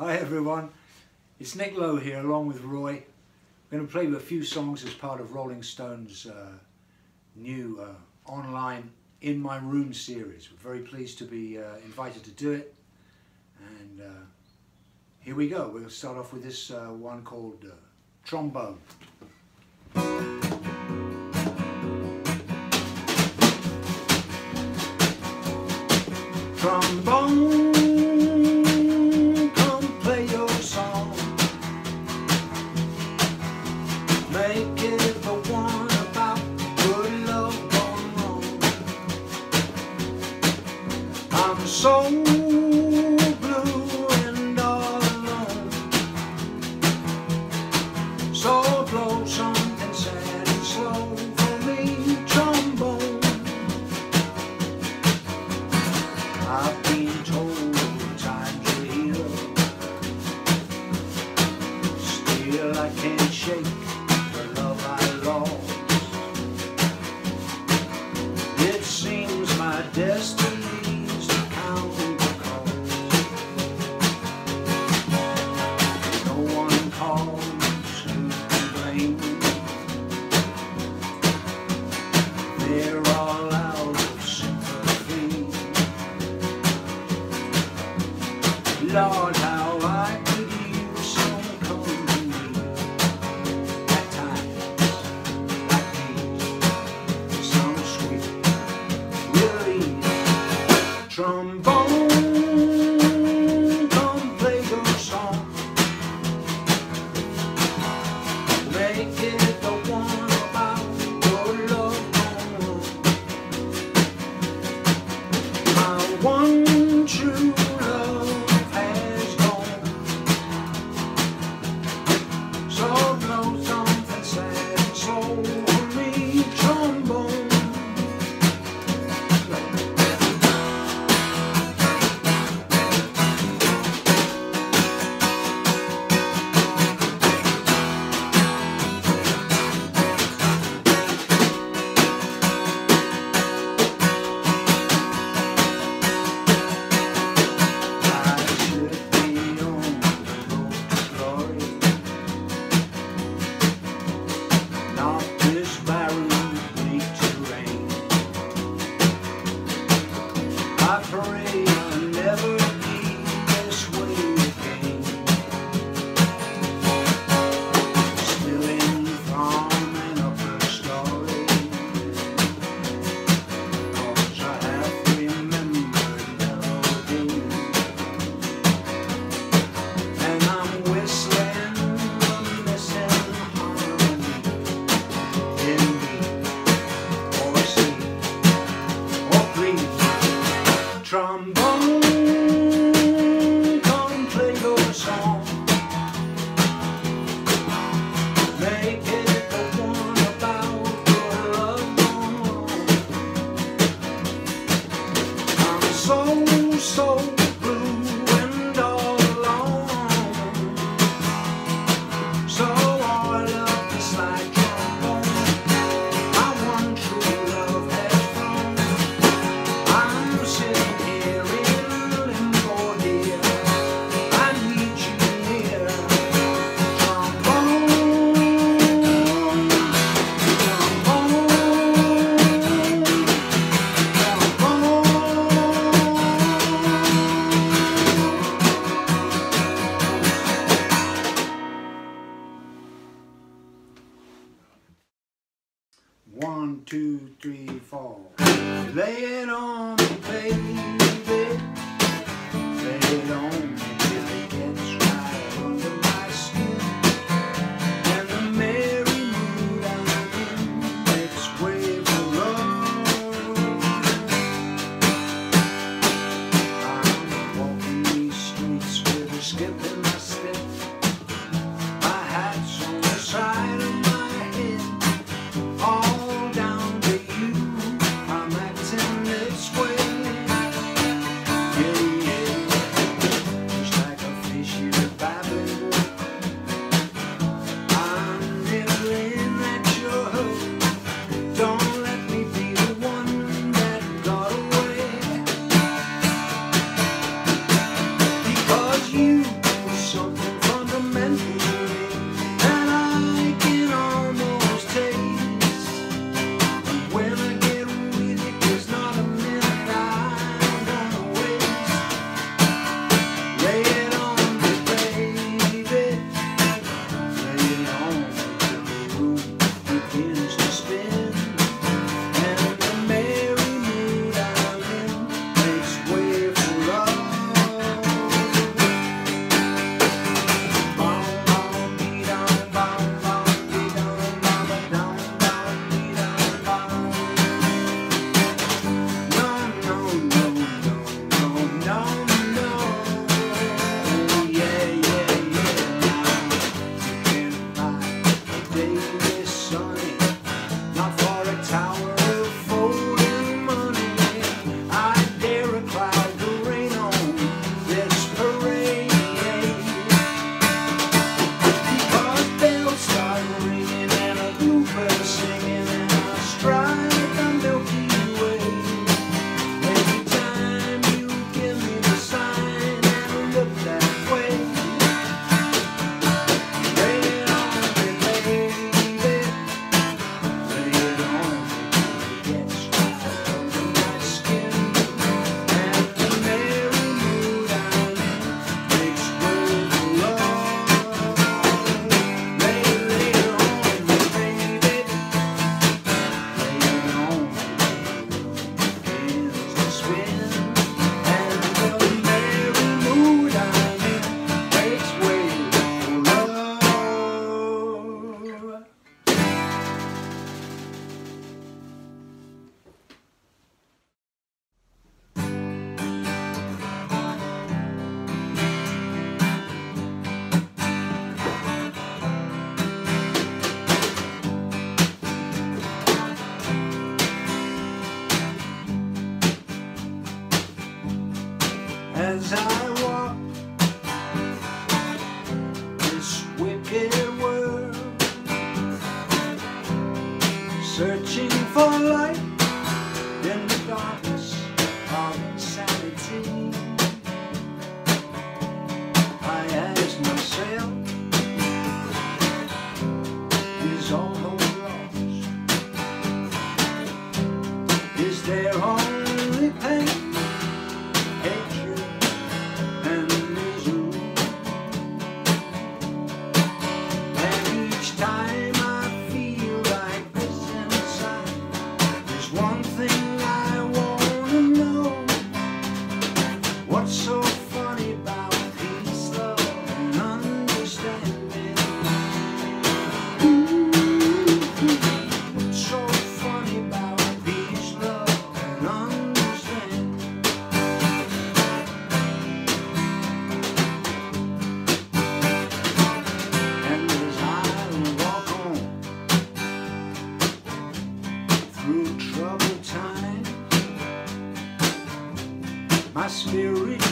Hi everyone, it's Nick Lowe here along with Roy. We're going to play you a few songs as part of Rolling Stone's new online In My Room series. We're very pleased to be invited to do it, and here we go. We'll start off with this one called Trombone. Trombone, make it the one about good love gone wrong. I'm so blue and all alone, so blow something sad and slow for me, trombone. I've been told time to heal, still I can't shake destiny's to count the cost. No one calls to complain, they're all out of sympathy. Lord, how I could use some company at times like these, some sweet really. Trombone, come play your song. Make it the one about your love gone wrong. My one true love has gone, so blow something sad and slow on me, trombone. I pray I'll never be this way again. Spilling from an upper story, 'cause I have remembered melody, and I'm whistling a missing harmony in me, or C, or please. Trombone, come play your song. Make it the one about your love gone wrong. I'm so blue and all alone, so hard up this like trombone. My one true love has flown. I'm sitting one, two, three, four. Lay it on me, baby. Lay it on me till it gets right under my skin. And the merry mood I'm in makes way for love. I'm walking these streets with a skip in my step. My hat's on the side of my head. All you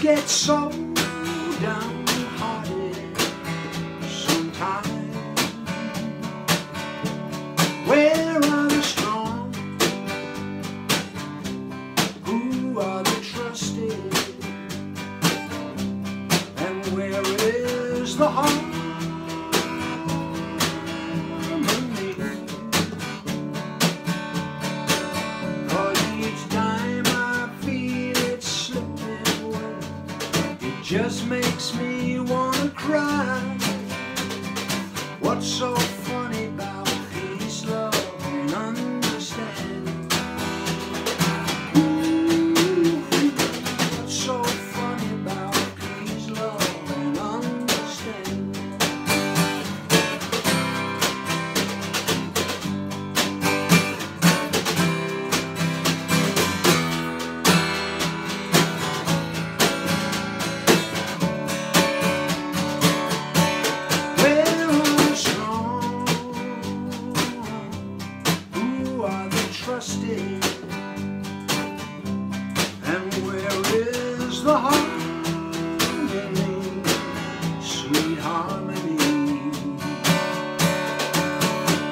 get so downhearted sometimes. Where are the strong? Who are the trusted? And where is the heart? Just makes me wanna cry. What's so funny about peace, love, and understanding? Ooh, what's so funny about peace, love, and understanding. Trusted, and where is the harmony, sweet harmony?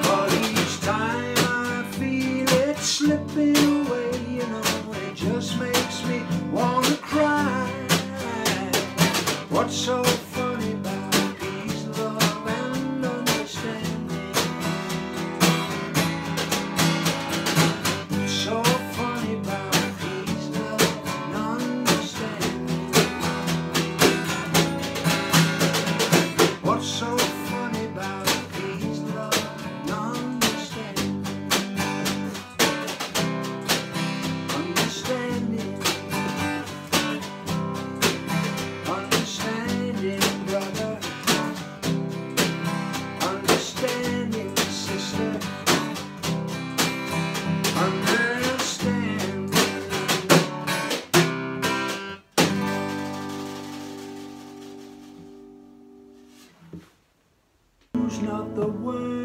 But each time I feel it slipping away, you know, it just makes me want to cry. What's so funny about peace, love, and understanding? Not the word.